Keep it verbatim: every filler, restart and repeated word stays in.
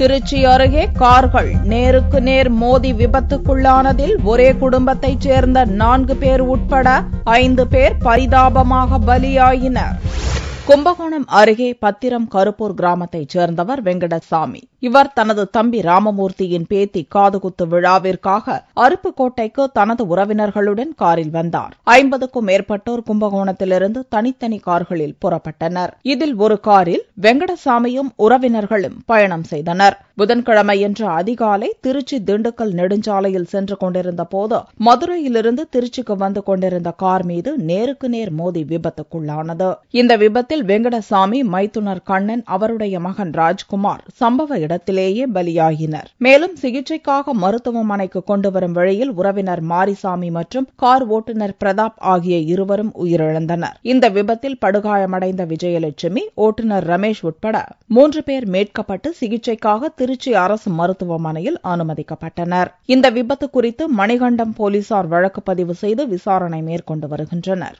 திருச்சி அருகே கார்கள் நேருக்கு நேர் மோதி விபத்துக்குள்ளானதில் ஒரே குடும்பத்தைச் சேர்ந்த நான்கு பேர் உட்பட ஐந்து பேர் பரிதாபமாக பலியாயினர். கும்பகோணம் அருகே பத்திரம் கருப்பூர் கிராமத்தைச் சேர்ந்தவர் வெங்கடசாமி. இவர் தனது தம்பி ராமமூர்த்தியின் பேத்தி காதுகுத்து விழாவிற்காக அருப்புக்கோட்டைக்கு தனது உறவினர்களுடன் காரில் வந்தார். ஐம்பதுக்கும் மேற்பட்டோர் கும்பகோணத்திலிருந்து தனித்தனி கார்களில் புறப்பட்டனர். இதில் ஒரு காரில் வெங்கடசாமியும் உறவினர்களும் பயணம் செய்தனர். புதன்கிழமையன்று அதிகாலை திருச்சி திண்டுக்கல் நெடுஞ்சாலையில் சென்று கொண்டிருந்த போது மதுரையிலிருந்து திருச்சிக்கு வந்து கொண்டிருந்த கார் மீது நேருக்கு நேர் மோதி விபத்துக்குள்ளானது. இந்த விபத்தில் வெங்கடசாமி, மைத்துனர் கண்ணன், அவருடைய மகன் ராஜ்குமார் சம்பவ இடத்திலேயே பலியாகினர். மேலும் சிகிச்சைக்காக மருத்துவமனைக்கு கொண்டுவரும் வழியில் உறவினர் மாரிசாமி மற்றும் கார் ஓட்டுநர் பிரதாப் ஆகிய இருவரும் உயிரிழந்தனர். இந்த விபத்தில் படுகாயமடைந்த விஜயலட்சுமி, ஓட்டுநர் ரமேஷ் உட்பட மூன்று பேர் மீட்கப்பட்டு சிகிச்சைக்காக திருச்சி அரசு மருத்துவமனையில் அனுமதிக்கப்பட்டனர். இந்த விபத்து குறித்து மணிகண்டம் போலீசார் வழக்கு பதிவு செய்து விசாரணை மேற்கொண்டு வருகின்றனர்.